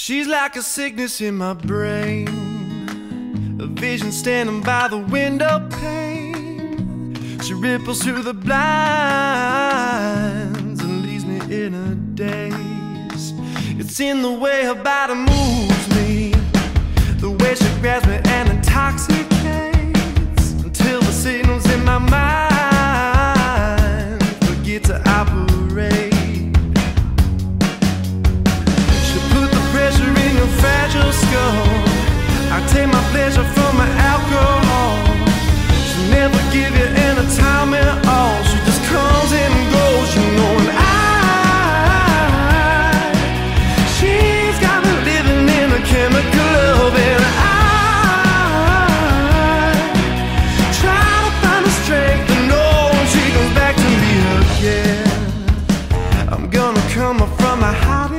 She's like a sickness in my brain, a vision standing by the window pane. She ripples through the blinds and leaves me in a daze. It's in the way her body moves me, the way she grabs me and intoxicates, until the signals in my mind forget to operate. Fragile skull, I take my pleasure from my alcohol. She never give you any time at all. She just comes in and goes, you know. And she's got me living in a chemical love. And I try to find the strength to know when she comes back to me again, I'm gonna come up from my hiding.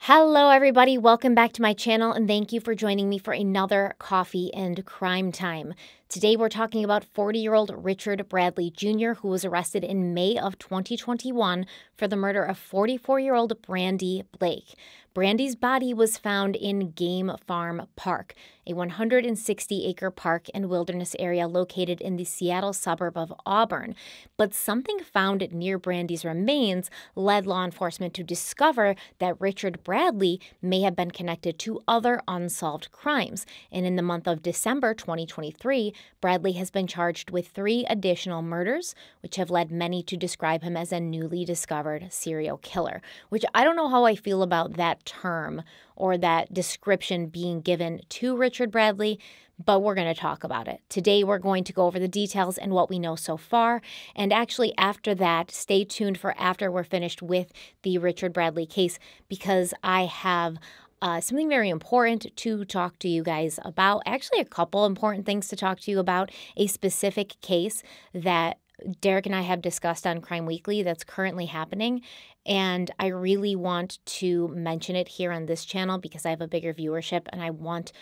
Hello everybody, welcome back to my channel and thank you for joining me for another Coffee and Crime Time. Today we're talking about 40-year-old Richard Bradley Jr., who was arrested in May of 2021 for the murder of 44-year-old Brandy Blake. Brandy's body was found in Game Farm Park, a 160-acre park and wilderness area located in the Seattle suburb of Auburn. But something found near Brandy's remains led law enforcement to discover that Richard Bradley may have been connected to other unsolved crimes. And in the month of December 2023, Bradley has been charged with 3 additional murders, which have led many to describe him as a newly discovered serial killer, which I don't know how I feel about that term or that description being given to Richard Bradley, but we're going to talk about it. Today, we're going to go over the details and what we know so far. And actually, after that, stay tuned for after we're finished with the Richard Bradley case, because I have something very important to talk to you guys about. Actually, a couple important things to talk to you about, a specific case that Derek and I have discussed on Crime Weekly that's currently happening, and I really want to mention it here on this channel because I have a bigger viewership and I want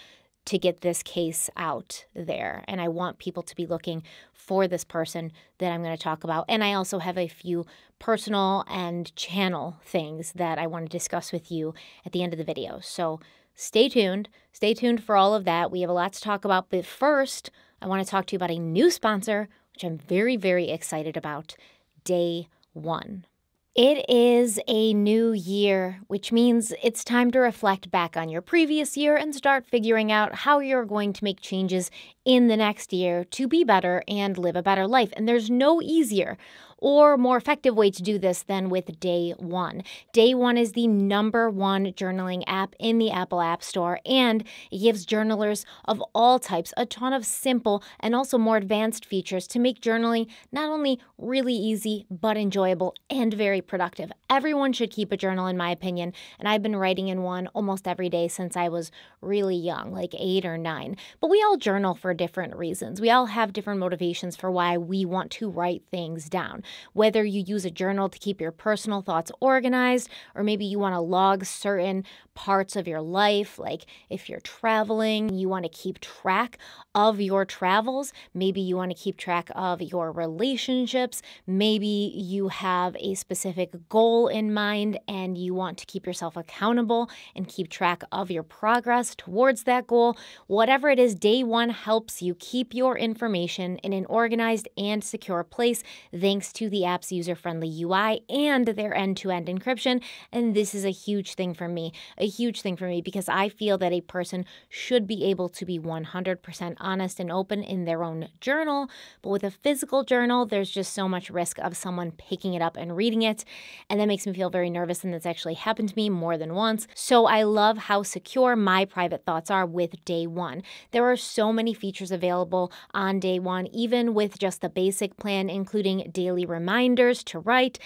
to get this case out there, and I want people to be looking for this person that I'm going to talk about. And I also have a few personal and channel things that I want to discuss with you at the end of the video. So stay tuned. Stay tuned for all of that. We have a lot to talk about, but first I want to talk to you about a new sponsor, which I'm very, very excited about, Day One. It is a new year, which means it's time to reflect back on your previous year and start figuring out how you're going to make changes in the next year to be better and live a better life. And there's no easier or more effective way to do this than with Day One. Day One is the #1 journaling app in the Apple App Store, and it gives journalers of all types a ton of simple and also more advanced features to make journaling not only really easy, but enjoyable and very productive. Everyone should keep a journal, in my opinion, and I've been writing in one almost every day since I was really young, like 8 or 9. But we all journal for different reasons. We all have different motivations for why we want to write things down. Whether you use a journal to keep your personal thoughts organized, or maybe you want to log certain parts of your life, like if you're traveling, you want to keep track of your travels. Maybe you want to keep track of your relationships. Maybe you have a specific goal in mind and you want to keep yourself accountable and keep track of your progress towards that goal. Whatever it is, Day One helps you keep your information in an organized and secure place thanks to the app's user-friendly UI and their end-to-end encryption. And this is a huge thing for me because I feel that a person should be able to be 100% honest and open in their own journal. But with a physical journal, there's just so much risk of someone picking it up and reading it. And that makes me feel very nervous. And that's actually happened to me more than once. So I love how secure my private thoughts are with Day One. There are so many features available on Day One, even with just the basic plan, including daily reminders to write.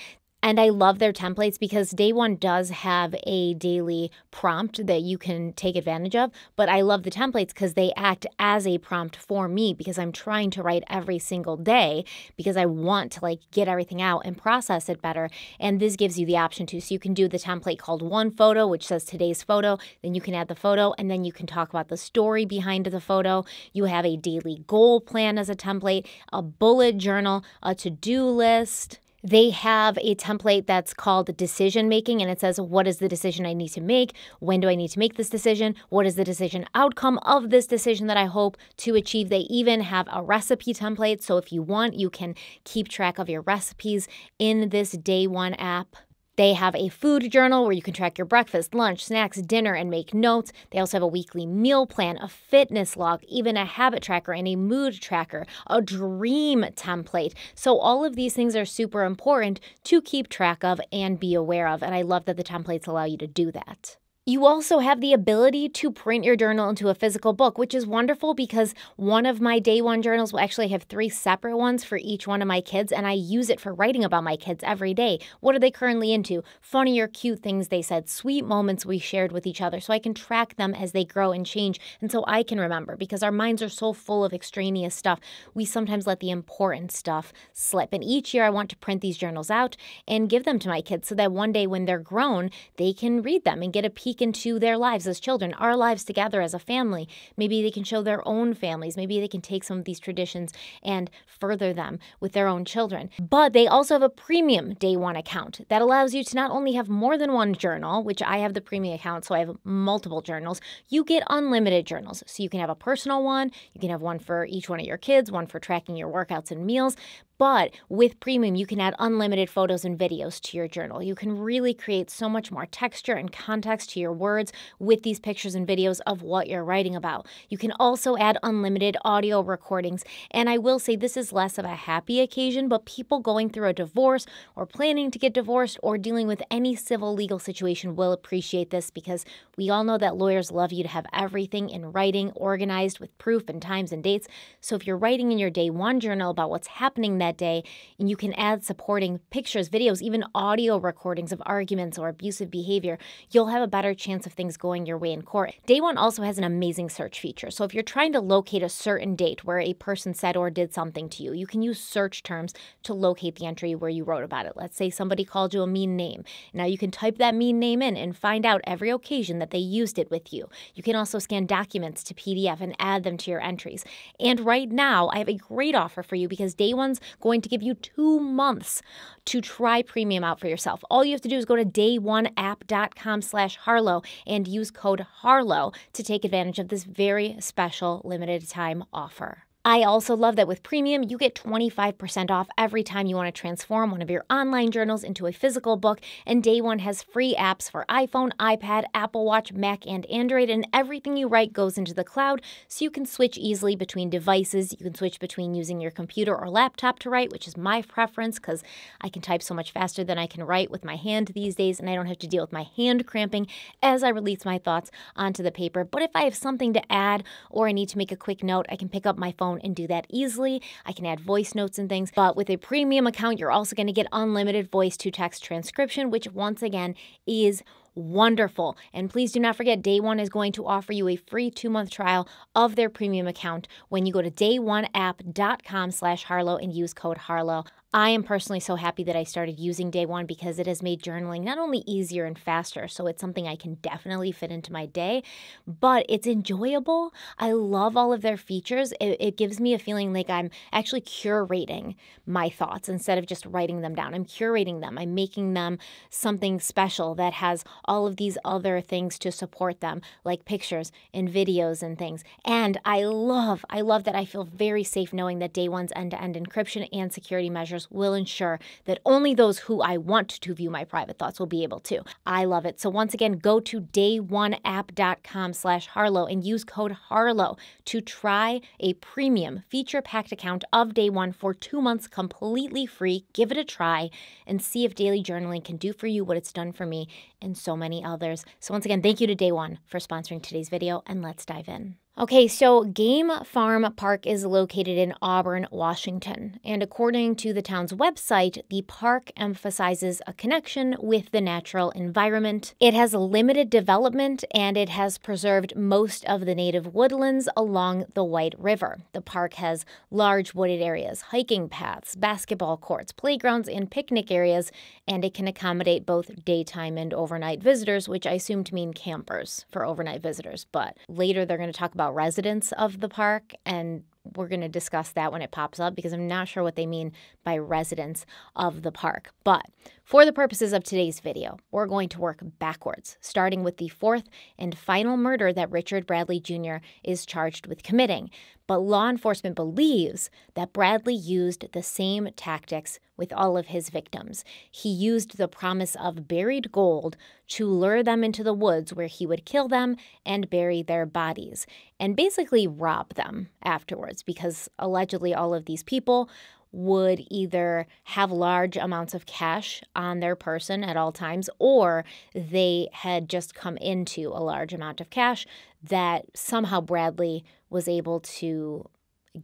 And I love their templates because Day One does have a daily prompt that you can take advantage of, but I love the templates because they act as a prompt for me because I'm trying to write every single day because I want to get everything out and process it better. And this gives you the option to. So you can do the template called One Photo, which says today's photo, then you can add the photo, and then you can talk about the story behind the photo. You have a daily goal plan as a template, a bullet journal, a to-do list. They have a template that's called decision making, and it says, what is the decision I need to make? When do I need to make this decision? What is the decision outcome of this decision that I hope to achieve? They even have a recipe template. So if you want, you can keep track of your recipes in this Day One app. They have a food journal where you can track your breakfast, lunch, snacks, dinner, and make notes. They also have a weekly meal plan, a fitness log, even a habit tracker and a mood tracker, a dream template. So all of these things are super important to keep track of and be aware of. And I love that the templates allow you to do that. You also have the ability to print your journal into a physical book, which is wonderful because one of my Day One journals will actually have 3 separate ones for each one of my kids, and I use it for writing about my kids every day. What are they currently into? Funny or cute things they said, sweet moments we shared with each other, so I can track them as they grow and change, and so I can remember, because our minds are so full of extraneous stuff, we sometimes let the important stuff slip. And each year I want to print these journals out and give them to my kids so that one day when they're grown, they can read them and get a peek into their lives as children, our lives together as a family. Maybe they can show their own families. Maybe they can take some of these traditions and further them with their own children. But they also have a premium Day One account that allows you to not only have more than one journal, which I have the premium account, so I have multiple journals. You get unlimited journals. So you can have a personal one. You can have one for each one of your kids, one for tracking your workouts and meals. But with premium, you can add unlimited photos and videos to your journal. You can really create so much more texture and context to your words with these pictures and videos of what you're writing about. You can also add unlimited audio recordings. And I will say this is less of a happy occasion, but people going through a divorce or planning to get divorced or dealing with any civil legal situation will appreciate this, because we all know that lawyers love you to have everything in writing, organized with proof and times and dates. So if you're writing in your Day One journal about what's happening that day, and you can add supporting pictures, videos, even audio recordings of arguments or abusive behavior, you'll have a better chance of things going your way in court. Day One also has an amazing search feature. So if you're trying to locate a certain date where a person said or did something to you, you can use search terms to locate the entry where you wrote about it. Let's say somebody called you a mean name. Now you can type that mean name in and find out every occasion that they used it with you. You can also scan documents to PDF and add them to your entries. And right now I have a great offer for you, because Day One's going to give you 2 months to try premium out for yourself. All you have to do is go to dayoneapp.com/Harlow and use code Harlow to take advantage of this very special limited time offer. I also love that with premium, you get 25% off every time you want to transform one of your online journals into a physical book. And Day One has free apps for iPhone, iPad, Apple Watch, Mac, and Android. And everything you write goes into the cloud, so you can switch easily between devices. You can switch between using your computer or laptop to write, which is my preference because I can type so much faster than I can write with my hand these days. And I don't have to deal with my hand cramping as I release my thoughts onto the paper. But if I have something to add or I need to make a quick note, I can pick up my phone and do that easily. I can add voice notes and things. But with a premium account, you're also going to get unlimited voice-to-text transcription, which once again is wonderful. And please do not forget, Day One is going to offer you a free 2-month trial of their premium account when you go to dayoneapp.com/Harlow and use code Harlow. I am personally so happy that I started using Day One because it has made journaling not only easier and faster, so it's something I can definitely fit into my day, but it's enjoyable. I love all of their features. It gives me a feeling like I'm actually curating my thoughts instead of just writing them down. I'm curating them. I'm making them something special that has all of these other things to support them, like pictures and videos and things. And I love that I feel very safe knowing that Day One's end-to-end encryption and security measures will ensure that only those who I want to view my private thoughts will be able to. I love it. So once again, go to dayoneapp.com/Harlow and use code Harlow to try a premium feature-packed account of Day One for 2 months completely free. Give it a try and see if daily journaling can do for you what it's done for me and so many others. So once again, thank you to Day One for sponsoring today's video, and let's dive in. Okay, so Game Farm Park is located in Auburn, Washington, and according to the town's website, the park emphasizes a connection with the natural environment. It has limited development, and it has preserved most of the native woodlands along the White River. The park has large wooded areas, hiking paths, basketball courts, playgrounds, and picnic areas, and it can accommodate both daytime and overnight visitors, which I assume to mean campers for overnight visitors, but later they're going to talk about residents of the park and we're going to discuss that when it pops up because I'm not sure what they mean by residents of the park. But for the purposes of today's video, we're going to work backwards, starting with the fourth and final murder that Richard Bradley Jr. is charged with committing. But law enforcement believes that Bradley used the same tactics with all of his victims. He used the promise of buried gold to lure them into the woods where he would kill them and bury their bodies and basically rob them afterwards because allegedly all of these people would either have large amounts of cash on their person at all times or they had just come into a large amount of cash that somehow Bradley was able to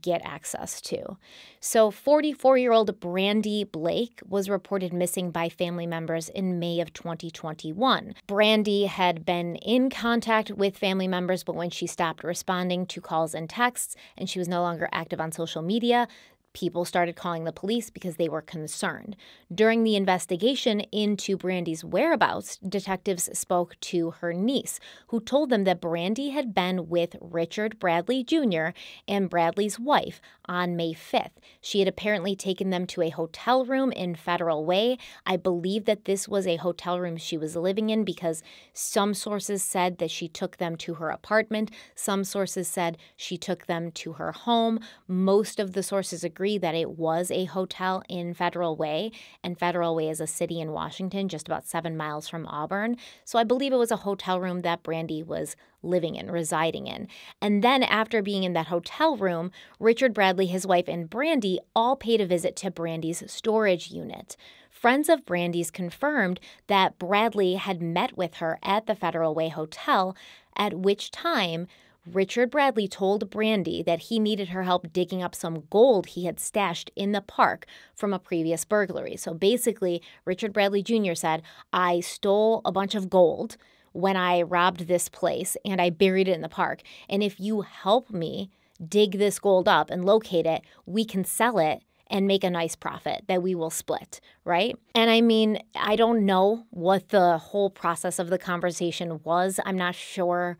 get access to. So 44-year-old Brandy Blake was reported missing by family members in May of 2021. Brandy had been in contact with family members, but when she stopped responding to calls and texts and she was no longer active on social media, people started calling the police because they were concerned. During the investigation into Brandy's whereabouts, detectives spoke to her niece, who told them that Brandy had been with Richard Bradley Jr. and Bradley's wife on May 5th. She had apparently taken them to a hotel room in Federal Way. I believe that this was a hotel room she was living in because some sources said that she took them to her apartment. Some sources said she took them to her home. Most of the sources agreed that it was a hotel in Federal Way, and Federal Way is a city in Washington just about 7 miles from Auburn. So I believe it was a hotel room that Brandy was living in, residing in. And then after being in that hotel room, Richard Bradley, his wife, and Brandy all paid a visit to Brandy's storage unit. Friends of Brandy's confirmed that Bradley had met with her at the Federal Way Hotel, at which time Richard Bradley told Brandy that he needed her help digging up some gold he had stashed in the park from a previous burglary. So basically, Richard Bradley Jr. said, I stole a bunch of gold when I robbed this place and I buried it in the park. And if you help me dig this gold up and locate it, we can sell it and make a nice profit that we will split, right? And I mean, I don't know what the whole process of the conversation was. I'm not sure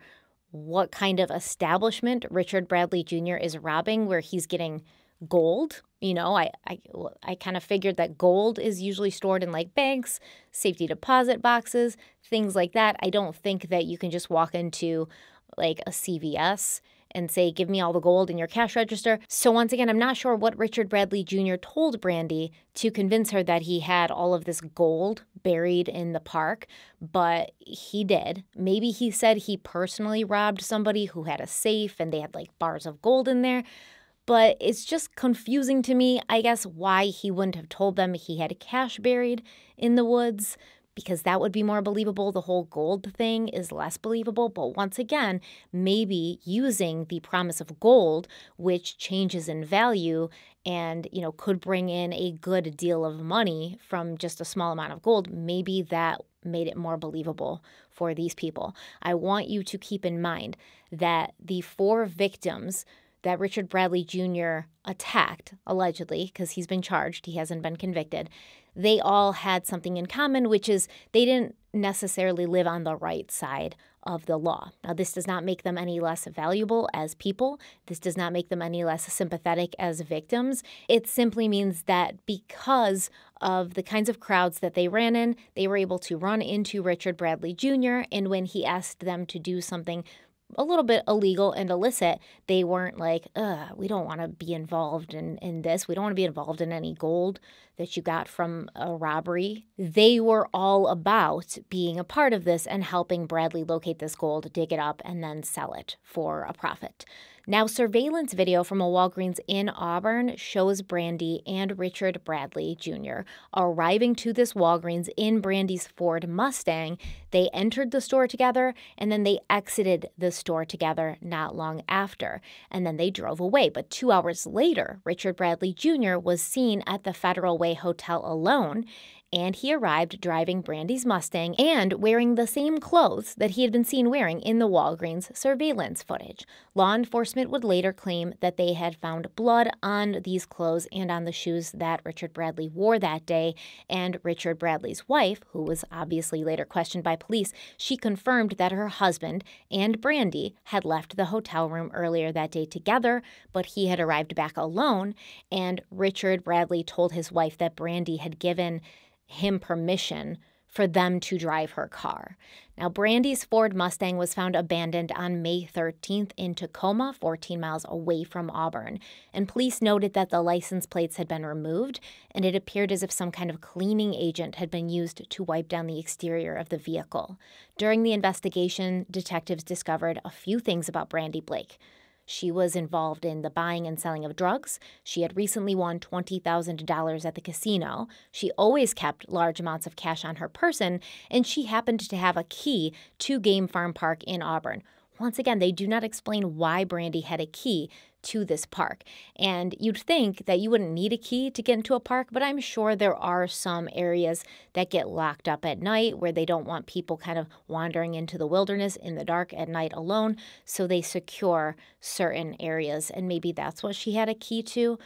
what kind of establishment Richard Bradley Jr. is robbing where he's getting gold. You know, I kind of figured that gold is usually stored in like banks, safety deposit boxes, things like that. I don't think that you can just walk into like a CVS and say, give me all the gold in your cash register. So once again, I'm not sure what Richard Bradley Jr. told Brandy to convince her that he had all of this gold buried in the park, but he did. Maybe he said he personally robbed somebody who had a safe and they had like bars of gold in there. But it's just confusing to me, I guess, why he wouldn't have told them he had cash buried in the woods, because that would be more believable. The whole gold thing is less believable. But once again, maybe using the promise of gold, which changes in value and, you know, could bring in a good deal of money from just a small amount of gold, maybe that made it more believable for these people. I want you to keep in mind that the four victims that Richard Bradley Jr. attacked, allegedly, because he's been charged, he hasn't been convicted, they all had something in common, which is they didn't necessarily live on the right side of the law. Now, this does not make them any less valuable as people. This does not make them any less sympathetic as victims. It simply means that because of the kinds of crowds that they ran in, they were able to run into Richard Bradley Jr., and when he asked them to do something a little bit illegal and illicit, they weren't like, we don't want to be involved in this. We don't want to be involved in any gold that you got from a robbery. They were all about being a part of this and helping Bradley locate this gold, dig it up, and then sell it for a profit. Now, surveillance video from a Walgreens in Auburn shows Brandy and Richard Bradley Jr. arriving to this Walgreens in Brandy's Ford Mustang. They entered the store together, and then they exited the store together not long after, and then they drove away. But 2 hours later, Richard Bradley Jr. was seen at the Federal Way Hotel alone, and he arrived driving Brandy's Mustang and wearing the same clothes that he had been seen wearing in the Walgreens surveillance footage. Law enforcement would later claim that they had found blood on these clothes and on the shoes that Richard Bradley wore that day, and Richard Bradley's wife, who was obviously later questioned by police, she confirmed that her husband and Brandy had left the hotel room earlier that day together, but he had arrived back alone, and Richard Bradley told his wife that Brandy had given him permission for them to drive her car. Now, Brandy's Ford Mustang was found abandoned on May 13th in Tacoma, 14 miles away from Auburn. And police noted that the license plates had been removed, and it appeared as if some kind of cleaning agent had been used to wipe down the exterior of the vehicle. During the investigation, detectives discovered a few things about Brandy Blake. She was involved in the buying and selling of drugs. She had recently won $20,000 at the casino. She always kept large amounts of cash on her person, and she happened to have a key to Game Farm Park in Auburn. Once again, they do not explain why Brandy had a key to this park. And you'd think that you wouldn't need a key to get into a park, but I'm sure there are some areas that get locked up at night where they don't want people kind of wandering into the wilderness in the dark at night alone, so they secure certain areas. And maybe that's what she had a key to,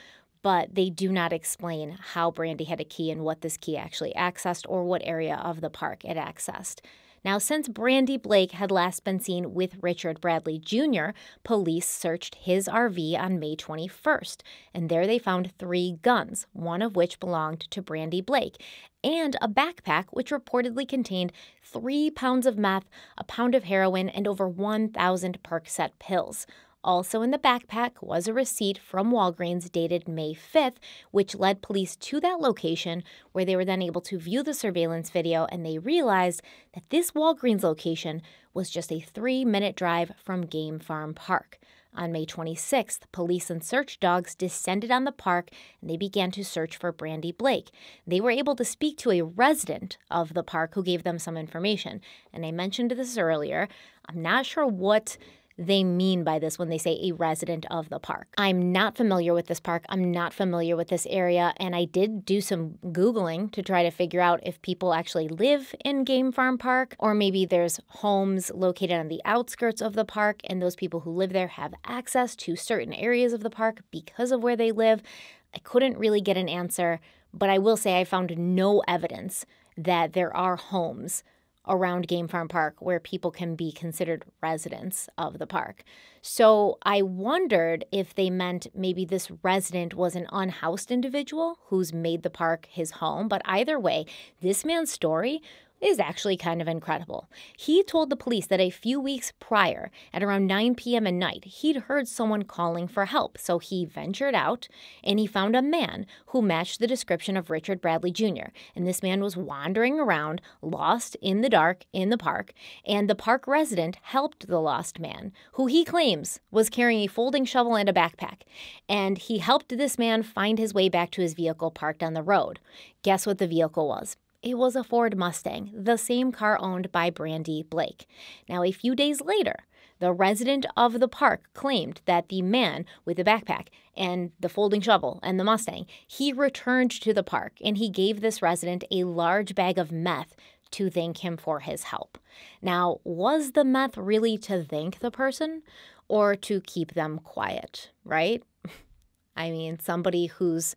but they do not explain how Brandy had a key and what this key actually accessed or what area of the park it accessed. Now, since Brandy Blake had last been seen with Richard Bradley Jr., police searched his RV on May 21st, and there they found 3 guns, one of which belonged to Brandy Blake, and a backpack which reportedly contained 3 pounds of meth, a pound of heroin, and over 1,000 Percocet pills. Also in the backpack was a receipt from Walgreens dated May 5th, which led police to that location, where they were then able to view the surveillance video, and they realized that this Walgreens location was just a 3-minute drive from Game Farm Park. On May 26th, police and search dogs descended on the park, and they began to search for Brandy Blake. They were able to speak to a resident of the park who gave them some information. And I mentioned this earlier. I'm not sure what they mean by this when they say a resident of the park. I'm not familiar with this park. I'm not familiar with this area. And I did do some Googling to try to figure out if people actually live in Game Farm Park, or maybe there's homes located on the outskirts of the park, and those people who live there have access to certain areas of the park because of where they live. I couldn't really get an answer, but I will say I found no evidence that there are homes around Game Farm Park where people can be considered residents of the park. So I wondered if they meant maybe this resident was an unhoused individual who's made the park his home. But either way, this man's story is actually kind of incredible. He told the police that a few weeks prior, at around 9 p.m. at night, he'd heard someone calling for help, so he ventured out, and he found a man who matched the description of Richard Bradley Jr., and this man was wandering around, lost in the dark, in the park, and the park resident helped the lost man, who he claims was carrying a folding shovel and a backpack, and he helped this man find his way back to his vehicle parked on the road. Guess what the vehicle was? It was a Ford Mustang, the same car owned by Brandy Blake. Now, a few days later, the resident of the park claimed that the man with the backpack and the folding shovel and the Mustang, he returned to the park, and he gave this resident a large bag of meth to thank him for his help. Now, was the meth really to thank the person or to keep them quiet, right? I mean, somebody who's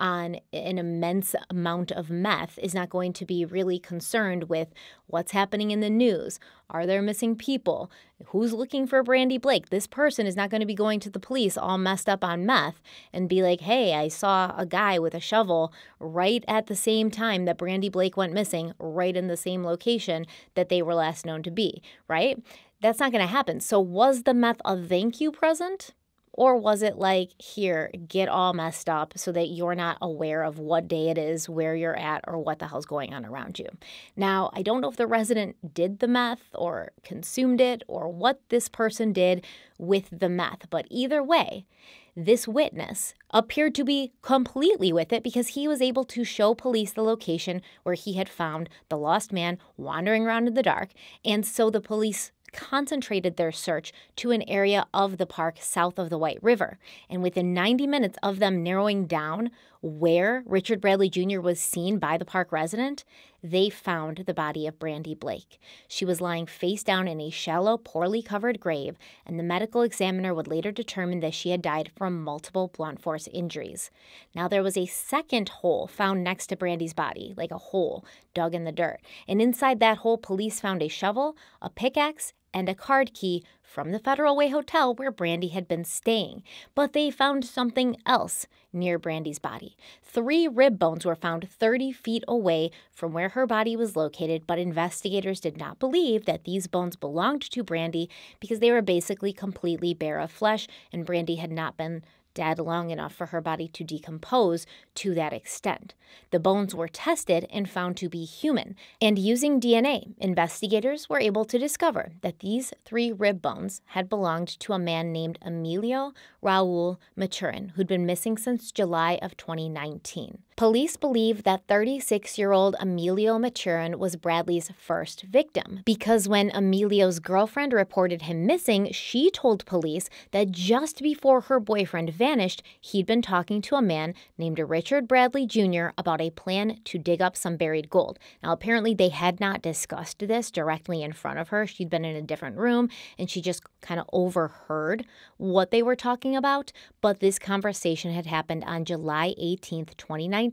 on an immense amount of meth is not going to be really concerned with what's happening in the news. Are there missing people? Who's looking for Brandy Blake? This person is not going to be going to the police all messed up on meth and be like, hey, I saw a guy with a shovel right at the same time that Brandy Blake went missing, right in the same location that they were last known to be, right? That's not going to happen. So was the meth a thank you present? Or was it like, here, get all messed up so that you're not aware of what day it is, where you're at, or what the hell's going on around you? Now, I don't know if the resident did the meth or consumed it or what this person did with the meth, but either way, this witness appeared to be completely with it because he was able to show police the location where he had found the lost man wandering around in the dark, and so the police concentrated their search to an area of the park south of the White River. And within 90 minutes of them narrowing down where Richard Bradley Jr. was seen by the park resident, they found the body of Brandy Blake. She was lying face down in a shallow, poorly covered grave, and the medical examiner would later determine that she had died from multiple blunt force injuries. Now, there was a second hole found next to Brandy's body, like a hole dug in the dirt. And inside that hole, police found a shovel, a pickaxe, and a card key from the Federal Way Hotel where Brandy had been staying. But they found something else near Brandy's body. 3 rib bones were found 30 feet away from where her body was located, but investigators did not believe that these bones belonged to Brandy because they were basically completely bare of flesh, and Brandy had not been dead long enough for her body to decompose to that extent. The bones were tested and found to be human, and using DNA, investigators were able to discover that these 3 rib bones had belonged to a man named Emilio Raul Maturin, who'd been missing since July of 2019. Police believe that 36-year-old Emilio Maturin was Bradley's first victim, because when Emilio's girlfriend reported him missing, she told police that just before her boyfriend vanished, he'd been talking to a man named Richard Bradley Jr. about a plan to dig up some buried gold. Now, apparently they had not discussed this directly in front of her. She'd been in a different room, and she just kind of overheard what they were talking about, but this conversation had happened on July 18th, 2019.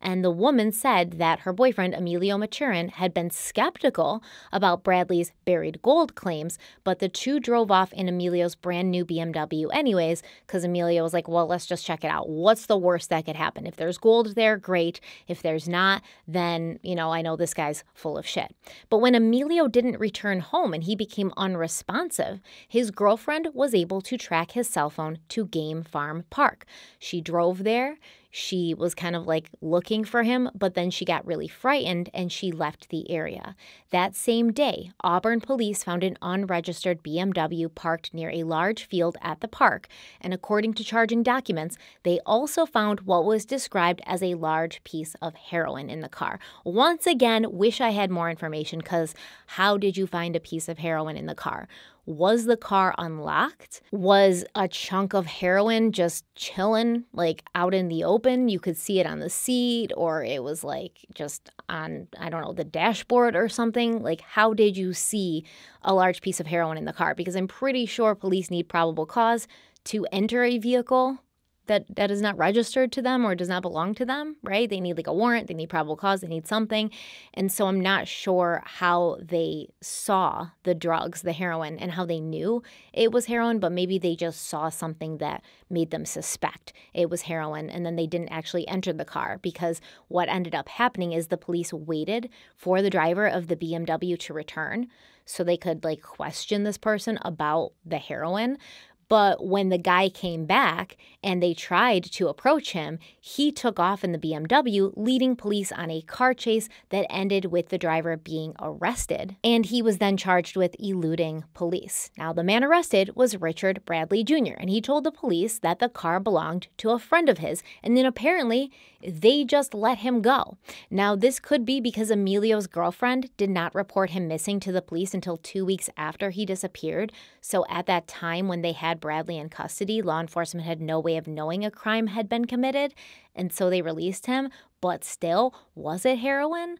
And the woman said that her boyfriend, Emilio Maturin, had been skeptical about Bradley's buried gold claims, but the two drove off in Emilio's brand new BMW anyways, because Emilio was like, well, let's just check it out. What's the worst that could happen? If there's gold there, great. If there's not, then, you know, I know this guy's full of shit. But when Emilio didn't return home and he became unresponsive, his girlfriend was able to track his cell phone to Game Farm Park. She drove there. She was kind of like looking for him, but then she got really frightened and she left the area. That same day, Auburn police found an unregistered BMW parked near a large field at the park. And according to charging documents, they also found what was described as a large piece of heroin in the car. Once again, wish I had more information, because how did you find a piece of heroin in the car? Was the car unlocked? Was a chunk of heroin just chilling, like, out in the open? You could see it on the seat, or it was, like, just on, I don't know, the dashboard or something? Like, how did you see a large piece of heroin in the car? Because I'm pretty sure police need probable cause to enter a vehicle that is not registered to them or does not belong to them, right? They need like a warrant, they need probable cause, they need something. And so I'm not sure how they saw the drugs, the heroin, and how they knew it was heroin, but maybe they just saw something that made them suspect it was heroin, and then they didn't actually enter the car, because what ended up happening is the police waited for the driver of the BMW to return so they could like question this person about the heroin. But when the guy came back and they tried to approach him, he took off in the BMW, leading police on a car chase that ended with the driver being arrested. And he was then charged with eluding police. Now, the man arrested was Richard Bradley Jr., and he told the police that the car belonged to a friend of his. And then apparently, they just let him go. Now, this could be because Emilio's girlfriend did not report him missing to the police until 2 weeks after he disappeared. So at that time when they had Bradley in custody, law enforcement had no way of knowing a crime had been committed, and so they released him. But still, was it heroin?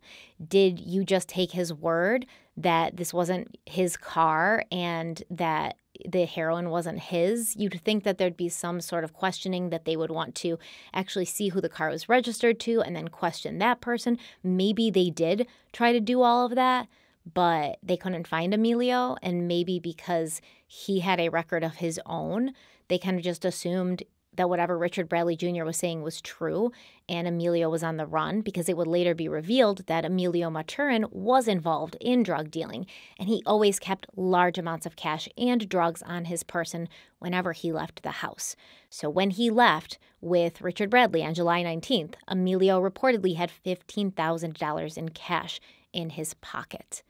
Did you just take his word that this wasn't his car and that the heroin wasn't his? You'd think that there'd be some sort of questioning, that they would want to actually see who the car was registered to and then question that person. Maybe they did try to do all of that, but they couldn't find Emilio, and maybe because he had a record of his own, they kind of just assumed that whatever Richard Bradley Jr. was saying was true and Emilio was on the run, because it would later be revealed that Emilio Maturin was involved in drug dealing, and he always kept large amounts of cash and drugs on his person whenever he left the house. So when he left with Richard Bradley on July 19th, Emilio reportedly had $15,000 in cash in his pocket.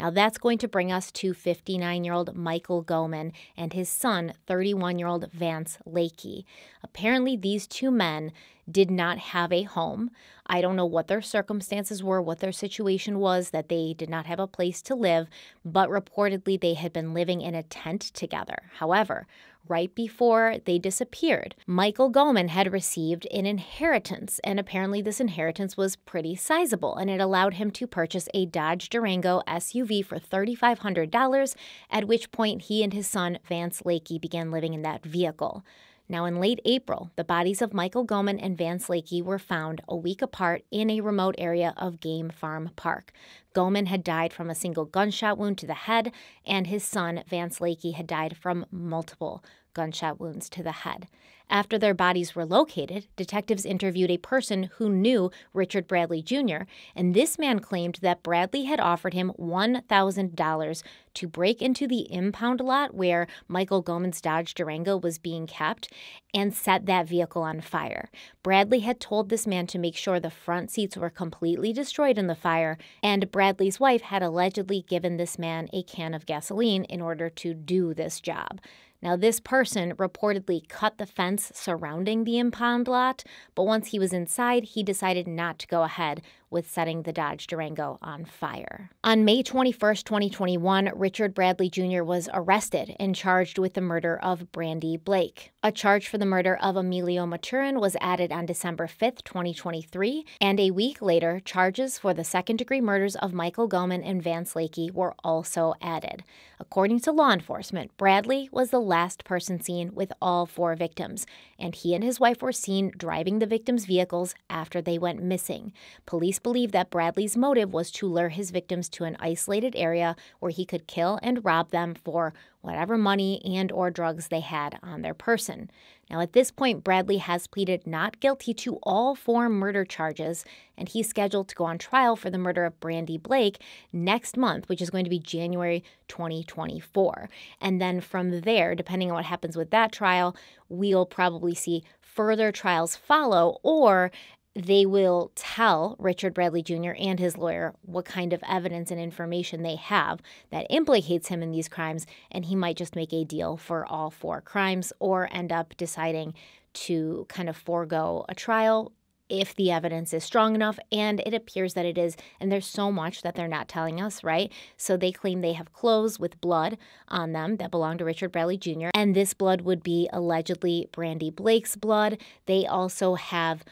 Now, that's going to bring us to 59-year-old Michael Gohman and his son, 31-year-old Vance Lakey. Apparently, these two men did not have a home. I don't know what their circumstances were, what their situation was, that they did not have a place to live, but reportedly they had been living in a tent together. However, right before they disappeared, Michael Gohman had received an inheritance, and apparently this inheritance was pretty sizable, and it allowed him to purchase a Dodge Durango SUV for $3,500, at which point he and his son Vance Lakey began living in that vehicle. Now, in late April, the bodies of Michael Gohman and Vance Lakey were found a week apart in a remote area of Game Farm Park. Gohman had died from a single gunshot wound to the head, and his son, Vance Lakey, had died from multiple gunshot wounds to the head. After their bodies were located, detectives interviewed a person who knew Richard Bradley Jr., and this man claimed that Bradley had offered him $1,000 to break into the impound lot where Michael Gohman's Dodge Durango was being kept and set that vehicle on fire. Bradley had told this man to make sure the front seats were completely destroyed in the fire, and Bradley's wife had allegedly given this man a can of gasoline in order to do this job. Now, this person reportedly cut the fence surrounding the impound lot, but once he was inside, he decided not to go ahead with setting the Dodge Durango on fire. On May 21, 2021, Richard Bradley Jr. was arrested and charged with the murder of Brandy Blake. A charge for the murder of Emilio Maturin was added on December 5, 2023, and a week later, charges for the second-degree murders of Michael Gohman and Vance Lakey were also added. According to law enforcement, Bradley was the last person seen with all four victims, and he and his wife were seen driving the victims' vehicles after they went missing. Police believe that Bradley's motive was to lure his victims to an isolated area where he could kill and rob them for whatever money and or drugs they had on their person. Now, at this point, Bradley has pleaded not guilty to all four murder charges, and he's scheduled to go on trial for the murder of Brandy Blake next month, which is going to be January 2024. And then from there, depending on what happens with that trial, we'll probably see further trials follow, or they will tell Richard Bradley Jr. and his lawyer what kind of evidence and information they have that implicates him in these crimes, and he might just make a deal for all four crimes or end up deciding to kind of forego a trial if the evidence is strong enough, and it appears that it is, and there's so much that they're not telling us, right? So they claim they have clothes with blood on them that belong to Richard Bradley Jr., and this blood would be allegedly Brandy Blake's blood. They also have,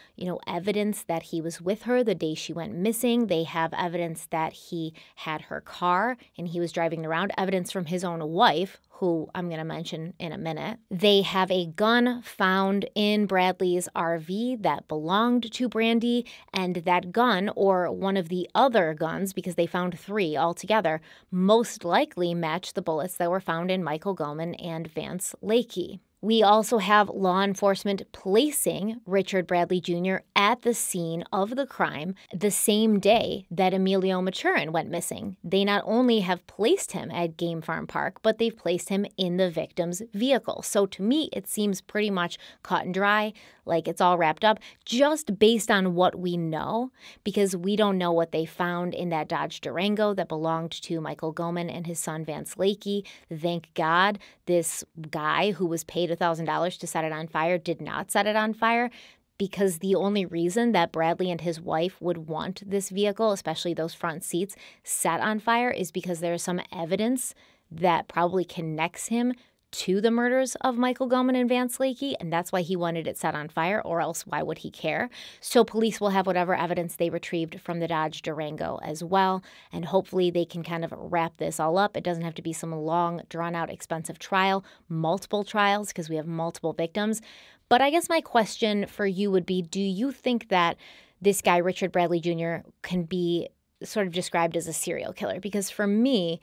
evidence that he was with her the day she went missing. They have evidence that he had her car and he was driving around, evidence from his own wife, who I'm going to mention in a minute. They have a gun found in Bradley's RV that belonged to Brandy, and that gun, or one of the other guns, because they found three altogether, most likely matched the bullets that were found in Michael Gohman and Vance Lakey. We also have law enforcement placing Richard Bradley Jr. at the scene of the crime the same day that Emilio Maturin went missing. They not only have placed him at Game Farm Park, but they've placed him in the victim's vehicle. So to me, it seems pretty much cut and dry, like it's all wrapped up, just based on what we know, because we don't know what they found in that Dodge Durango that belonged to Michael Gohman and his son Vance Lakey. Thank God this guy who was paid $1,000 to set it on fire did not set it on fire, because the only reason that Bradley and his wife would want this vehicle, especially those front seats, set on fire is because there is some evidence that probably connects him to the murders of Michael Gohman and Vance Lakey, and that's why he wanted it set on fire, or else why would he care? So police will have whatever evidence they retrieved from the Dodge Durango as well, and hopefully they can kind of wrap this all up. It doesn't have to be some long, drawn-out, expensive trial, multiple trials, because we have multiple victims. But I guess my question for you would be, do you think that this guy, Richard Bradley Jr., can be sort of described as a serial killer? Because for me,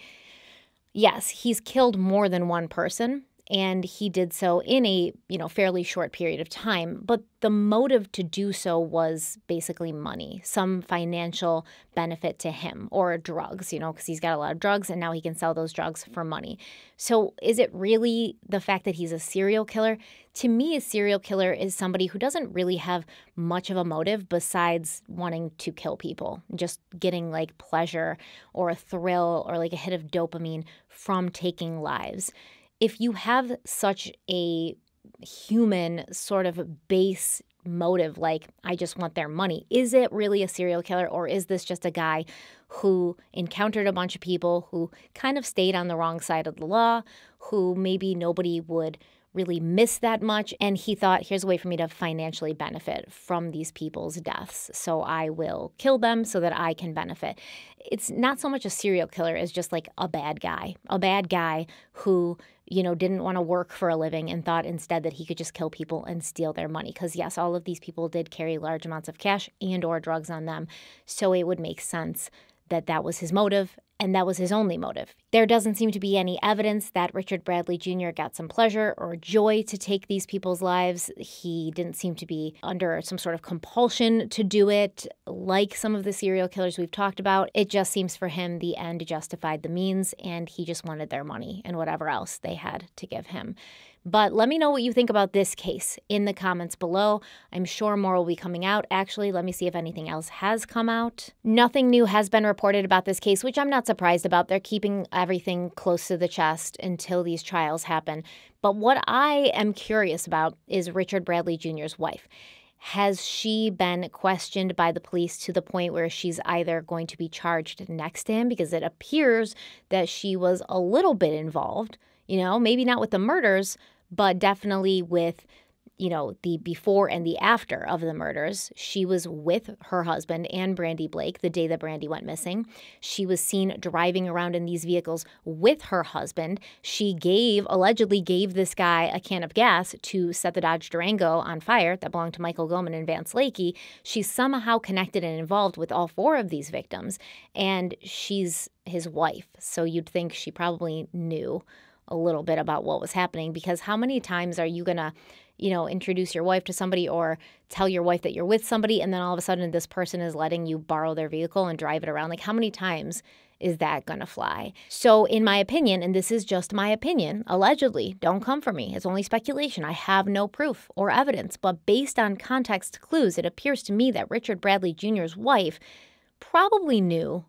yes, he's killed more than one person, and he did so in a, fairly short period of time. But the motive to do so was basically money, some financial benefit to him, or drugs, because he's got a lot of drugs and now he can sell those drugs for money. So is it really the fact that he's a serial killer? To me, a serial killer is somebody who doesn't really have much of a motive besides wanting to kill people, just getting like pleasure or a thrill or like a hit of dopamine from taking lives. If you have such a human sort of base motive, like, I just want their money. Is it really a serial killer, or is this just a guy who encountered a bunch of people who kind of stayed on the wrong side of the law, who maybe nobody would really miss that much, and he thought, here's a way for me to financially benefit from these people's deaths, so I will kill them so that I can benefit. It's not so much a serial killer as just like a bad guy who, you know, didn't want to work for a living and thought instead that he could just kill people and steal their money. Because yes, all of these people did carry large amounts of cash and or drugs on them, so it would make sense that that was his motive, and that was his only motive. There doesn't seem to be any evidence that Richard Bradley Jr. got some pleasure or joy to take these people's lives. He didn't seem to be under some sort of compulsion to do it, like some of the serial killers we've talked about. It just seems for him the end justified the means, and he just wanted their money and whatever else they had to give him. But let me know what you think about this case in the comments below. I'm sure more will be coming out. Actually, let me see if anything else has come out. Nothing new has been reported about this case, which I'm not surprised about. They're keeping everything close to the chest until these trials happen. But what I am curious about is Richard Bradley Jr.'s wife. Has she been questioned by the police to the point where she's either going to be charged next to him? Because it appears that she was a little bit involved, you know, maybe not with the murders, but definitely with, you know, the before and the after of the murders. She was with her husband and Brandy Blake the day that Brandy went missing. She was seen driving around in these vehicles with her husband. She allegedly gave this guy a can of gas to set the Dodge Durango on fire that belonged to Michael Gohman and Vance Lakey. She's somehow connected and involved with all four of these victims, and she's his wife. So you'd think she probably knew a little bit about what was happening, because how many times are you going to, you know, introduce your wife to somebody or tell your wife that you're with somebody, and then all of a sudden this person is letting you borrow their vehicle and drive it around? Like, how many times is that going to fly? So in my opinion, and this is just my opinion, allegedly, don't come for me, it's only speculation, I have no proof or evidence, but based on context clues, it appears to me that Richard Bradley Jr.'s wife probably knew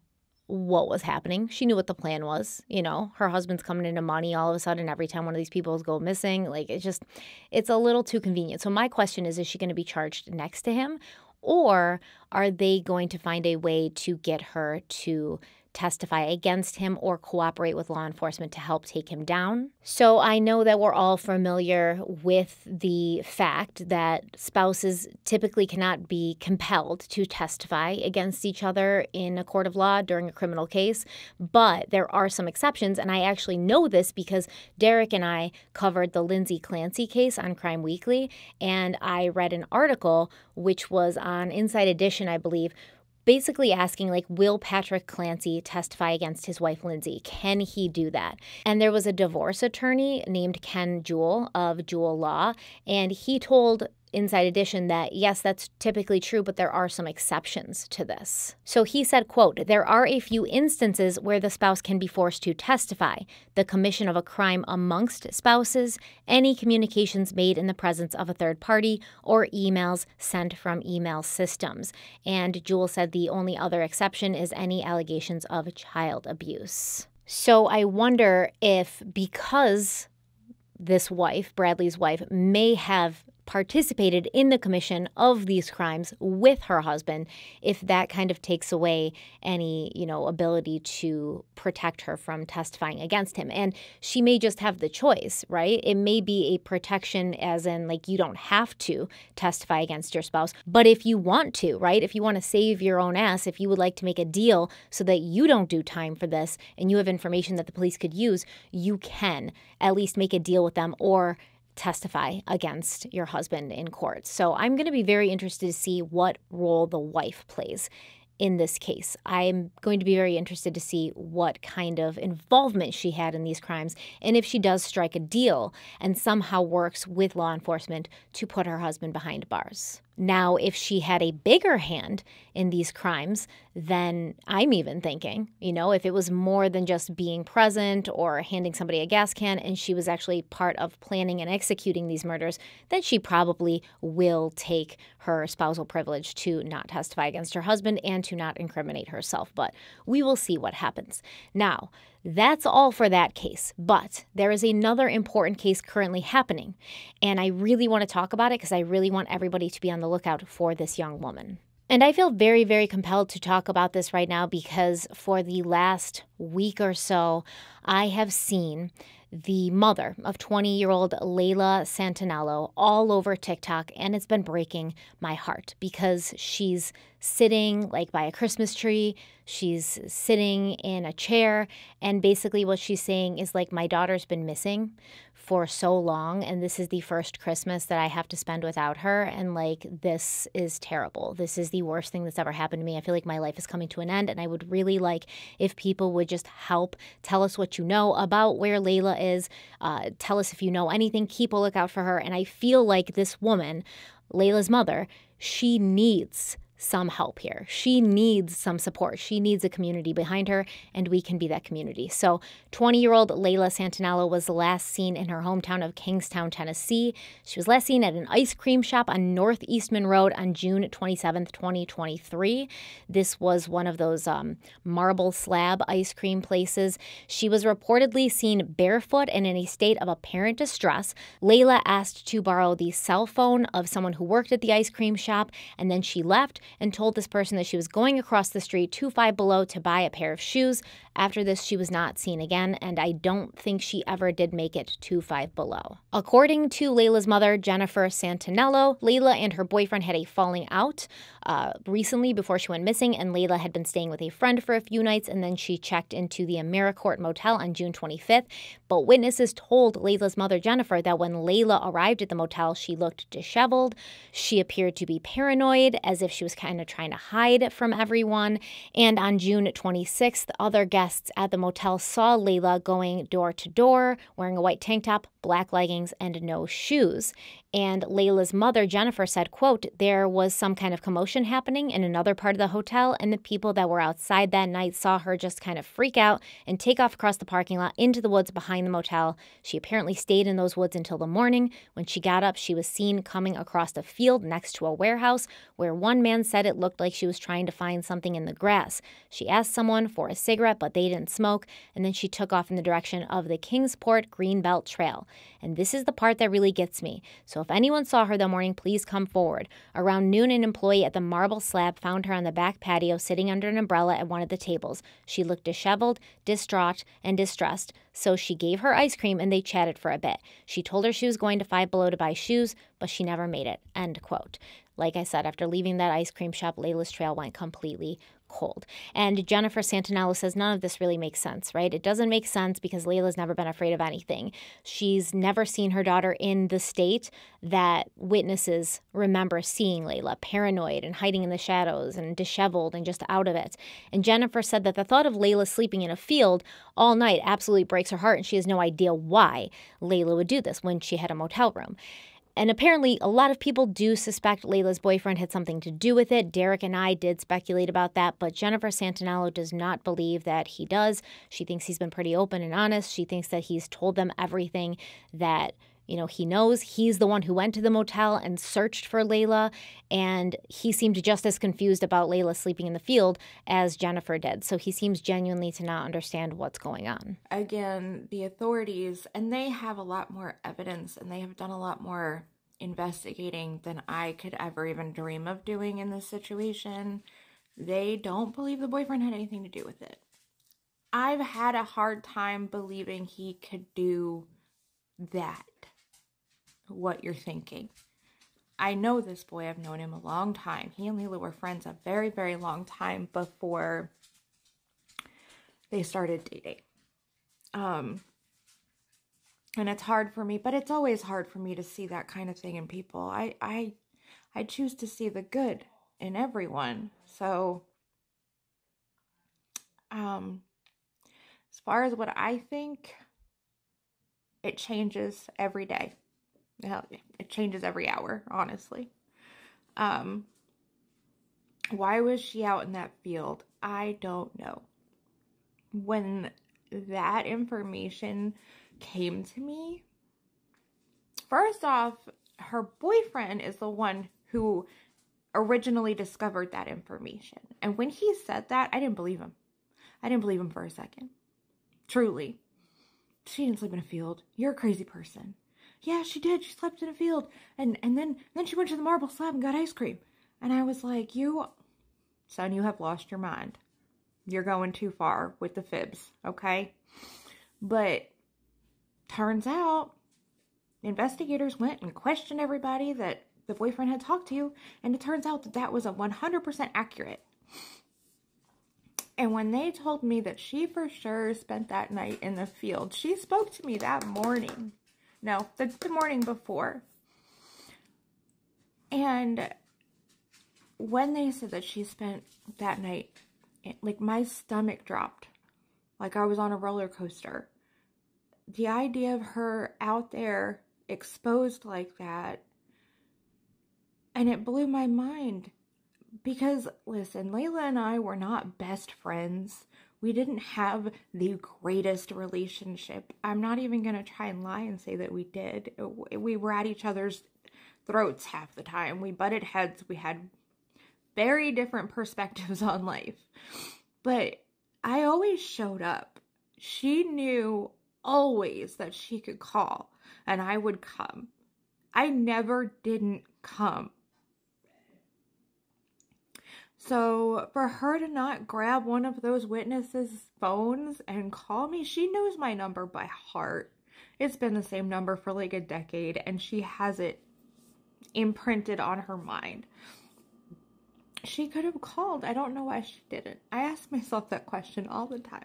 what was happening. She knew what the plan was. You know, her husband's coming into money all of a sudden every time one of these people go missing. Like, it's just, it's a little too convenient. So my question is she going to be charged next to him, or are they going to find a way to get her to testify against him or cooperate with law enforcement to help take him down? So I know that we're all familiar with the fact that spouses typically cannot be compelled to testify against each other in a court of law during a criminal case, but there are some exceptions, and I actually know this because Derek and I covered the Lindsay Clancy case on Crime Weekly, and I read an article which was on Inside Edition, I believe, basically asking, like, will Patrick Clancy testify against his wife, Lindsay? Can he do that? And there was a divorce attorney named Ken Jewell of Jewell Law, and he told Inside Edition that, yes, that's typically true, but there are some exceptions to this. So he said, quote, "There are a few instances where the spouse can be forced to testify. The commission of a crime amongst spouses, any communications made in the presence of a third party, or emails sent from email systems." And Jewell said the only other exception is any allegations of child abuse. So I wonder if, because this wife, Bradley's wife, may have participated in the commission of these crimes with her husband, if that kind of takes away any, you know, ability to protect her from testifying against him. And she may just have the choice, right? It may be a protection as in, like, you don't have to testify against your spouse, but if you want to, right? If you want to save your own ass, if you would like to make a deal so that you don't do time for this and you have information that the police could use, you can at least make a deal with them or testify against your husband in court. So I'm going to be very interested to see what role the wife plays in this case. I'm going to be very interested to see what kind of involvement she had in these crimes, and if she does strike a deal and somehow works with law enforcement to put her husband behind bars. Now, if she had a bigger hand in these crimes, then I'm even thinking, you know, if it was more than just being present or handing somebody a gas can and she was actually part of planning and executing these murders, then she probably will take her spousal privilege to not testify against her husband and to not incriminate herself. But we will see what happens. Now, That's all for that case, but there is another important case currently happening, and I really want to talk about it because I really want everybody to be on the lookout for this young woman. And I feel very, very compelled to talk about this right now because for the last week or so, I have seen the mother of 20-year-old Layla Santanello all over TikTok, and it's been breaking my heart because she's sitting like by a Christmas tree, she's sitting in a chair, and basically what she's saying is like, my daughter's been missing for so long, and this is the first Christmas that I have to spend without her, and like, this is terrible. This is the worst thing that's ever happened to me. I feel like my life is coming to an end, and I would really like if people would just help tell us what you know about where Layla is. Tell us if you know anything. Keep a lookout for her. And I feel like this woman, Layla's mother, she needs some help here. She needs some support. She needs a community behind her, and we can be that community. So 20-year-old Layla Santanello was last seen in her hometown of Kingstown, Tennessee. She was last seen at an ice cream shop on North Eastman Road on June 27th, 2023. This was one of those marble slab ice cream places. She was reportedly seen barefoot and in a state of apparent distress. Layla asked to borrow the cell phone of someone who worked at the ice cream shop, and then she left and told this person that she was going across the street to Five Below to buy a pair of shoes. After this, she was not seen again, and I don't think she ever did make it to Five Below. According to Layla's mother, Jennifer Santanello, Layla and her boyfriend had a falling out recently before she went missing, and Layla had been staying with a friend for a few nights, and then she checked into the AmeriCourt motel on June 25th. But witnesses told Layla's mother, Jennifer, that when Layla arrived at the motel, she looked disheveled. She appeared to be paranoid, as if she was kind of trying to hide from everyone. And on June 26th, other guests at the motel saw Layla going door to door, wearing a white tank top, black leggings, and no shoes. And Layla's mother, Jennifer, said, quote, "There was some kind of commotion happening in another part of the hotel, and the people that were outside that night saw her just kind of freak out and take off across the parking lot into the woods behind the motel. She apparently stayed in those woods until the morning. When she got up, she was seen coming across the field next to a warehouse where one man said it looked like she was trying to find something in the grass. She asked someone for a cigarette, but they didn't smoke, and then she took off in the direction of the Kingsport Greenbelt Trail. And this is the part that really gets me. So if anyone saw her that morning, please come forward. Around noon, an employee at the Marble Slab found her on the back patio sitting under an umbrella at one of the tables. She looked disheveled, distraught, and distressed, so she gave her ice cream and they chatted for a bit. She told her she was going to Five Below to buy shoes, but she never made it," end quote. Like I said, after leaving that ice cream shop, Layla's trail went completely cold. And Jennifer Santanello says none of this really makes sense, right? It doesn't make sense because Layla's never been afraid of anything. She's never seen her daughter in the state that witnesses remember seeing Layla, paranoid and hiding in the shadows and disheveled and just out of it. And Jennifer said that the thought of Layla sleeping in a field all night absolutely breaks her heart, and she has no idea why Layla would do this when she had a motel room. And apparently, a lot of people do suspect Layla's boyfriend had something to do with it. Derek and I did speculate about that, but Jennifer Santanello does not believe that he does. She thinks he's been pretty open and honest. She thinks that he's told them everything that, you know, he knows. He's the one who went to the motel and searched for Layla, and he seemed just as confused about Layla sleeping in the field as Jennifer did. So he seems genuinely to not understand what's going on. Again, the authorities, and they have a lot more evidence, and they have done a lot more investigating than I could ever even dream of doing in this situation. They don't believe the boyfriend had anything to do with it. I've had a hard time believing he could do that. What you're thinking. I know this boy. I've known him a long time. He and Layla were friends a very, very long time before they started dating. And it's hard for me, but it's always hard for me to see that kind of thing in people. I choose to see the good in everyone. So, as far as what I think, it changes every day. It changes every hour, honestly. Why was she out in that field? I don't know. When that information came to me, first off, her boyfriend is the one who originally discovered that information. And when he said that, I didn't believe him. I didn't believe him for a second. Truly. She didn't sleep in a field. You're a crazy person. Yeah, she did. She slept in a field. And then she went to the marble slab and got ice cream. And I was like, son, you have lost your mind. You're going too far with the fibs, okay? But turns out investigators went and questioned everybody that the boyfriend had talked to, and it turns out that that was 100% accurate. And when they told me that she for sure spent that night in the field, she spoke to me that morning. No, the morning before. And when they said that she spent that night, like, my stomach dropped. Like, I was on a roller coaster. The idea of her out there exposed like that, and it blew my mind. Because, listen, Layla and I were not best friends. We didn't have the greatest relationship. I'm not even going to try and lie and say that we did. We were at each other's throats half the time. We butted heads. We had very different perspectives on life. But I always showed up. She knew always that she could call, and I would come. I never didn't come. So for her to not grab one of those witnesses' phones and call me, she knows my number by heart. It's been the same number for like a decade, and she has it imprinted on her mind. She could have called. I don't know why she didn't. I ask myself that question all the time.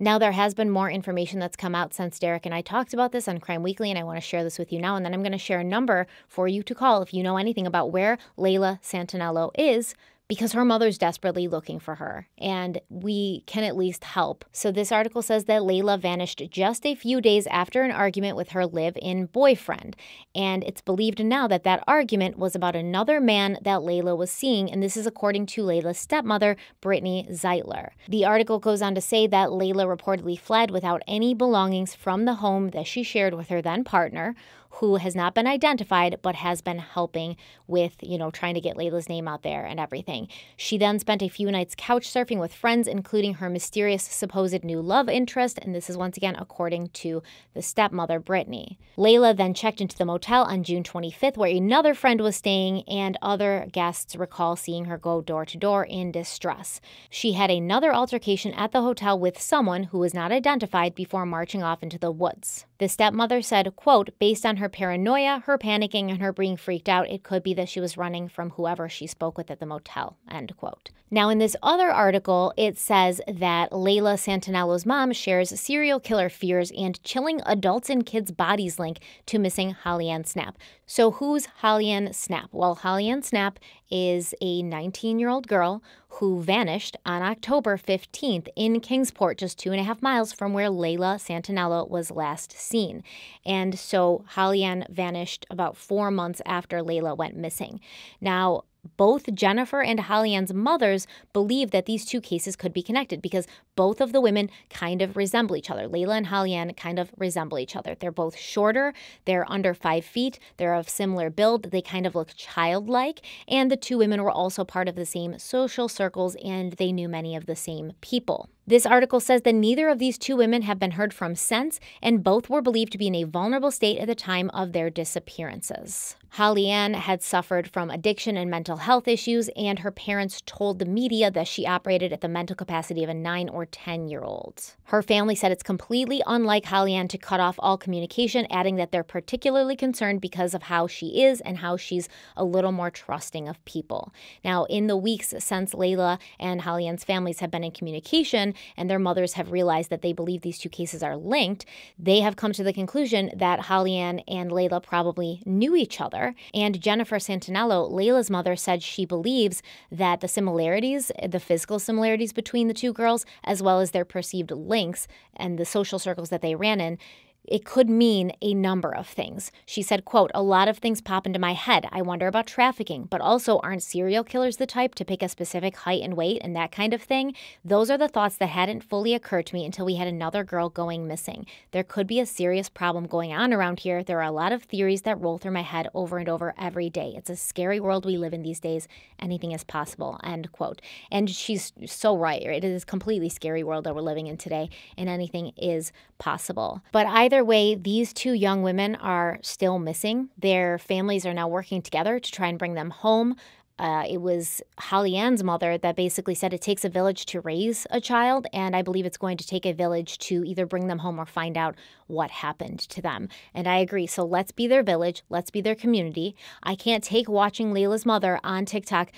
Now, there has been more information that's come out since Derek and I talked about this on Crime Weekly, and I want to share this with you now. And then I'm going to share a number for you to call if you know anything about where Layla Santanello is, because her mother's desperately looking for her, and we can at least help. So this article says that Layla vanished just a few days after an argument with her live-in boyfriend. And it's believed now that that argument was about another man that Layla was seeing, and this is according to Layla's stepmother, Brittany Zeidler. The article goes on to say that Layla reportedly fled without any belongings from the home that she shared with her then-partner, who has not been identified but has been helping with, trying to get Layla's name out there and everything. She then spent a few nights couch surfing with friends, including her mysterious supposed new love interest, and this is once again according to the stepmother, Brittany. Layla then checked into the motel on June 25th, where another friend was staying, and other guests recall seeing her go door to door in distress. She had another altercation at the hotel with someone who was not identified before marching off into the woods. The stepmother said, quote, based on her paranoia, her panicking, and her being freaked out, it could be that she was running from whoever she spoke with at the motel, end quote. Now, in this other article, it says that Layla Santanello's mom shares serial killer fears and chilling adults and kids' bodies link to missing Holly Ann Snapp. So who's Holly Ann Snapp? Well, Holly Ann Snapp is a 19-year-old girl who vanished on October 15th in Kingsport, just 2.5 miles from where Layla Santanello was last seen. And so Holly Ann vanished about 4 months after Layla went missing. Now, both Jennifer and Holly Ann's mothers believe that these two cases could be connected because both of the women kind of resemble each other. Layla and Holly Ann kind of resemble each other. They're both shorter. They're under 5 feet. They're of similar build. They kind of look childlike. And the two women were also part of the same social circles, and they knew many of the same people. This article says that neither of these two women have been heard from since, and both were believed to be in a vulnerable state at the time of their disappearances. Holly Ann had suffered from addiction and mental health issues, and her parents told the media that she operated at the mental capacity of a 9 or 10-year-old. Her family said it's completely unlike Holly Ann to cut off all communication, adding that they're particularly concerned because of how she is and how she's a little more trusting of people. Now, in the weeks since Layla and Holly Ann's families have been in communication, and their mothers have realized that they believe these two cases are linked, they have come to the conclusion that Holly Ann and Layla probably knew each other. And Jennifer Santanello, Layla's mother, said she believes that the similarities, the physical similarities between the two girls, as well as their perceived links and the social circles that they ran in, It could mean a number of things. She said, quote, a lot of things pop into my head. I wonder about trafficking, but also aren't serial killers the type to pick a specific height and weight and that kind of thing? Those are the thoughts that hadn't fully occurred to me until we had another girl going missing. There could be a serious problem going on around here. There are a lot of theories that roll through my head over and over every day. It's a scary world we live in these days. Anything is possible, end quote. And she's so right. It is a completely scary world that we're living in today, and anything is possible. But Either way, these two young women are still missing. Their families are now working together to try and bring them home. It was Holly Ann's mother that basically said it takes a village to raise a child, and I believe it's going to take a village to either bring them home or find out what happened to them. And I agree. So let's be their village. Let's be their community. I can't take watching Layla's mother on TikTok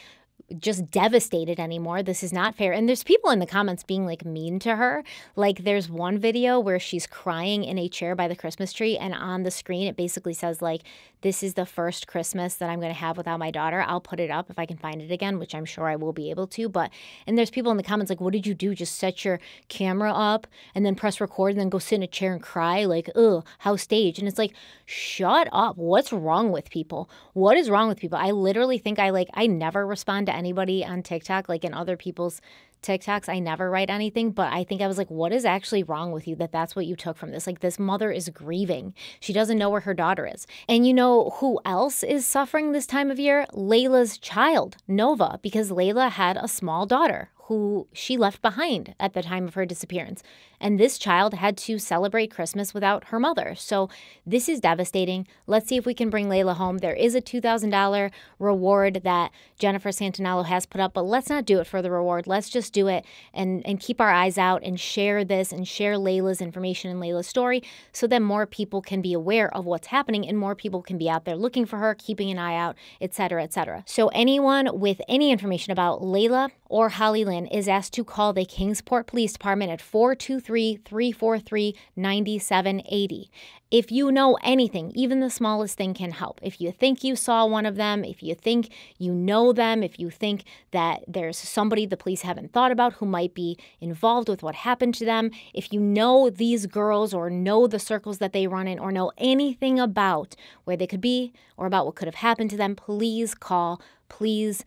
just devastated anymore. This is not fair. And there's people in the comments being like mean to her. Like there's one video where she's crying in a chair by the Christmas tree, and on the screen it basically says like, this is the first Christmas that I'm going to have without my daughter. I'll put it up if I can find it again, which I'm sure I will be able to. But, and there's people in the comments like, what did you do? Just set your camera up and then press record and then go sit in a chair and cry? Like, ugh, how staged? And it's like, shut up. What's wrong with people? What is wrong with people? I literally think I never respond to anybody on TikTok, like in other people's TikToks. I never write anything, but I think I was like, what is actually wrong with you that that's what you took from this? Like, this mother is grieving. She doesn't know where her daughter is. And you know who else is suffering this time of year? Layla's child, Nova, because Layla had a small daughter who she left behind at the time of her disappearance. And this child had to celebrate Christmas without her mother. So this is devastating. Let's see if we can bring Layla home. There is a $2,000 reward that Jennifer Santanello has put up, but let's not do it for the reward. Let's just do it and keep our eyes out and share this and share Layla's information and Layla's story so that more people can be aware of what's happening and more people can be out there looking for her, keeping an eye out, etc., etc. So anyone with any information about Layla or Holly Lynn is asked to call the Kingsport Police Department at 423-343-9780. If you know anything, even the smallest thing can help. If you think you saw one of them, if you think you know them, if you think that there's somebody the police haven't thought about who might be involved with what happened to them, if you know these girls or know the circles that they run in or know anything about where they could be or about what could have happened to them, please call. Please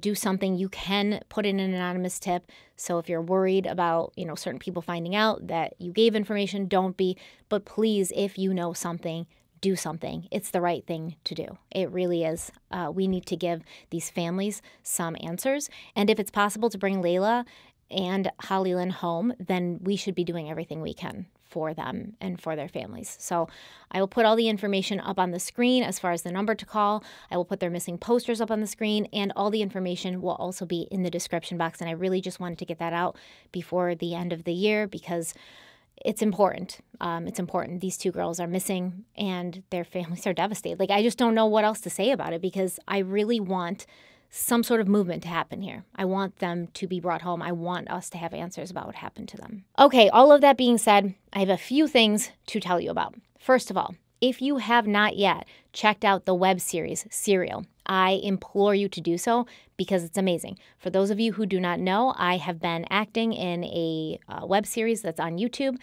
do something. You can put in an anonymous tip. So if you're worried about, you know, certain people finding out that you gave information, don't be. But please, if you know something, do something. It's the right thing to do. It really is. We need to give these families some answers. And if it's possible to bring Layla and Holly Lynn home, then we should be doing everything we can for them and for their families. So I will put all the information up on the screen as far as the number to call. I will put their missing posters up on the screen, and all the information will also be in the description box. And I really just wanted to get that out before the end of the year because it's important. It's important. These two girls are missing and their families are devastated. Like, I just don't know what else to say about it because I really want some sort of movement to happen here. I want them to be brought home. I want us to have answers about what happened to them. Okay, all of that being said, I have a few things to tell you about. First of all, if you have not yet checked out the web series, Serial, I implore you to do so because it's amazing. For those of you who do not know, I have been acting in a web series that's on YouTube,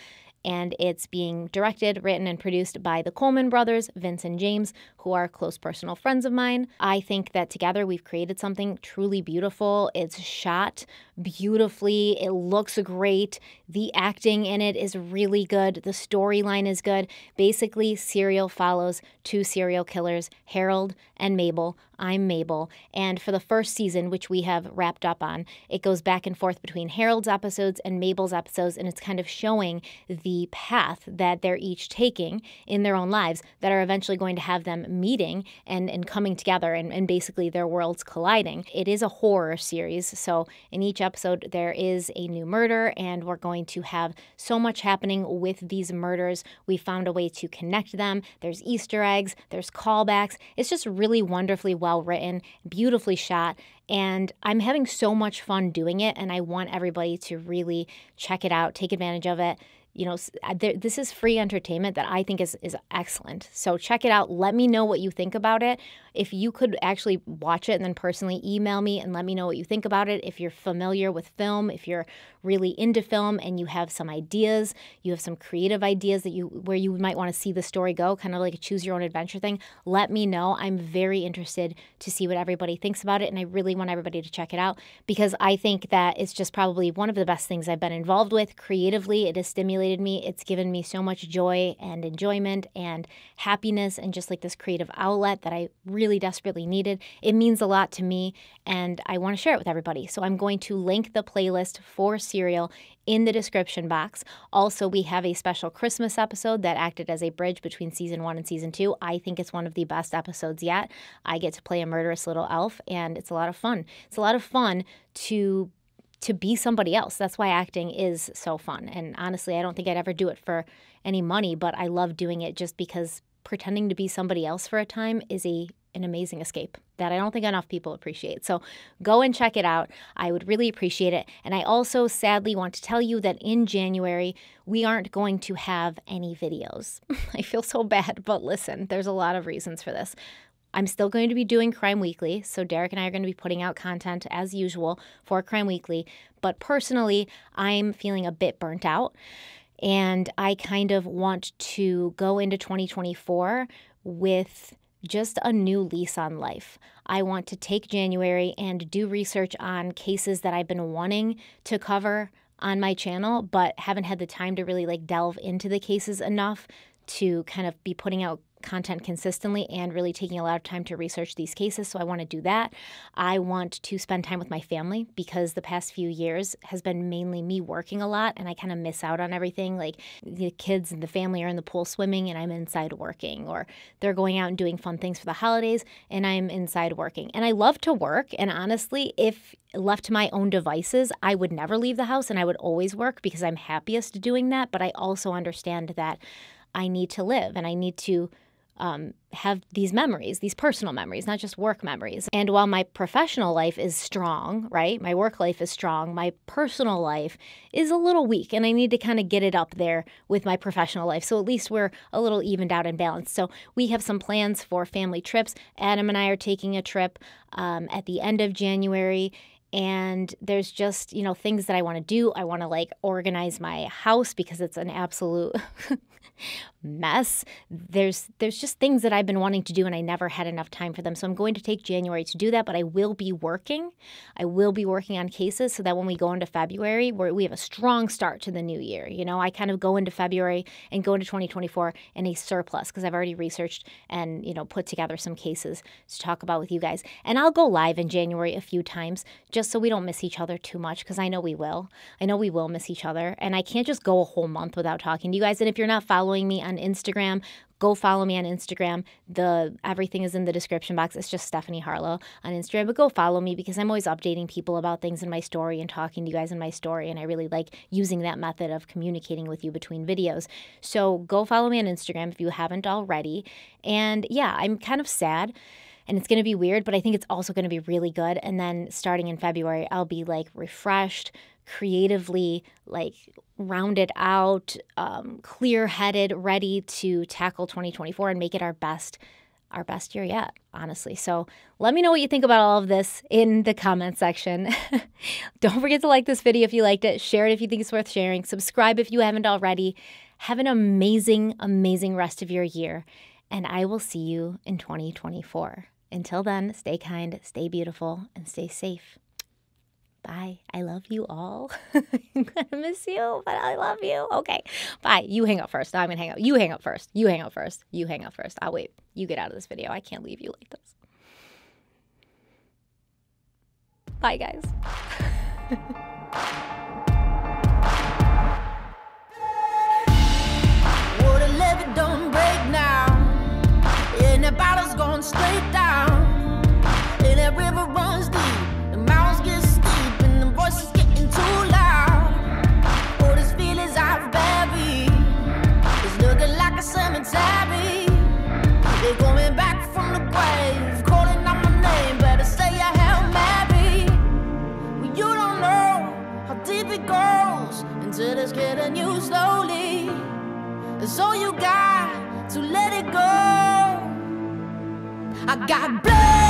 and it's being directed, written, and produced by the Coleman brothers, Vince and James, who are close personal friends of mine. I think that together we've created something truly beautiful. It's shot beautifully. It looks great. The acting in it is really good. The storyline is good. Basically, Serial follows two serial killers, Harold and Mabel. I'm Mabel. And for the first season, which we have wrapped up on, it goes back and forth between Harold's episodes and Mabel's episodes, and it's kind of showing the path that they're each taking in their own lives that are eventually going to have them meeting and coming together and basically their worlds colliding. It is a horror series, so in each episode there is a new murder, and we're going to have so much happening with these murders. We found a way to connect them. There's Easter eggs, there's callbacks. It's just really wonderfully well written, beautifully shot, and I'm having so much fun doing it, and I want everybody to really check it out, take advantage of it. you know, this is free entertainment that I think is excellent. So check it out. Let me know what you think about it. If you could actually watch it and then personally email me and let me know what you think about it. If you're familiar with film, if you're really into film and you have some ideas, you have some creative ideas that where you might want to see the story go, kind of like a choose your own adventure thing, let me know. I'm very interested to see what everybody thinks about it, and I really want everybody to check it out because I think that it's just probably one of the best things I've been involved with creatively. It has stimulated me. It's given me so much joy and enjoyment and happiness and just like this creative outlet that I really desperately needed. It means a lot to me and I want to share it with everybody. So I'm going to link the playlist for Serial in the description box. Also, we have a special Christmas episode that acted as a bridge between season 1 and season 2. I think it's one of the best episodes yet. I get to play a murderous little elf and it's a lot of fun. It's a lot of fun to be somebody else. That's why acting is so fun. And honestly, I don't think I'd ever do it for any money, but I love doing it just because pretending to be somebody else for a time is an amazing escape that I don't think enough people appreciate. So go and check it out. I would really appreciate it. And I also sadly want to tell you that in January, we aren't going to have any videos. I feel so bad, but listen, there's a lot of reasons for this. I'm still going to be doing Crime Weekly, so Derek and I are going to be putting out content as usual for Crime Weekly, but personally, I'm feeling a bit burnt out, and I kind of want to go into 2024 with just a new lease on life. I want to take January and do research on cases that I've been wanting to cover on my channel, but haven't had the time to really like delve into the cases enough to kind of be putting out content consistently and really taking a lot of time to research these cases. So I want to do that. I want to spend time with my family because the past few years has been mainly me working a lot and I kind of miss out on everything. Like the kids and the family are in the pool swimming and I'm inside working, or they're going out and doing fun things for the holidays and I'm inside working. And I love to work. And honestly, if left to my own devices, I would never leave the house and I would always work because I'm happiest doing that. But I also understand that I need to live and I need to have these memories, these personal memories, not just work memories. And while my professional life is strong, right? My work life is strong. My personal life is a little weak and I need to kind of get it up there with my professional life. So at least we're a little evened out and balanced. So we have some plans for family trips. Adam and I are taking a trip at the end of January. And there's just, you know, things that I want to do. I want to like organize my house because it's an absolute mess. There's just things that I've been wanting to do and I never had enough time for them. So I'm going to take January to do that, but I will be working. I will be working on cases so that when we go into February, we have a strong start to the new year. You know, I kind of go into February and go into 2024 in a surplus because I've already researched and, you know, put together some cases to talk about with you guys. And I'll go live in January a few times just so we don't miss each other too much, because I know we will. I know we will miss each other, and I can't just go a whole month without talking to you guys. And if you're not following me on Instagram, go follow me on Instagram. Everything is in the description box. It's just Stephanie Harlowe on Instagram. But go follow me because I'm always updating people about things in my story and talking to you guys in my story. And I really like using that method of communicating with you between videos. So go follow me on Instagram if you haven't already. And yeah, I'm kind of sad. And it's going to be weird, but I think it's also going to be really good. And then starting in February, I'll be like refreshed, creatively like rounded out, clear-headed, ready to tackle 2024 and make it our best year yet, honestly. So let me know what you think about all of this in the comment section. Don't forget to like this video if you liked it, share it if you think it's worth sharing, subscribe if you haven't already. Have an amazing, amazing rest of your year. And I will see you in 2024. Until then, stay kind, stay beautiful, and stay safe. Bye. I love you all. I'm going to miss you, but I love you. Okay. Bye. You hang up first. No, I'm going to hang up. You hang up first. You hang up first. You hang up first. I'll wait. You get out of this video. I can't leave you like this. Bye, guys. The bottle's going straight down, and that river runs deep, the mountains get steep, and the voices getting too loud. All these feelings I've buried, it's looking like a cemetery. They're going back from the grave, calling out my name, better say I have married. Well, you don't know how deep That's all you got to let it go. I got blood.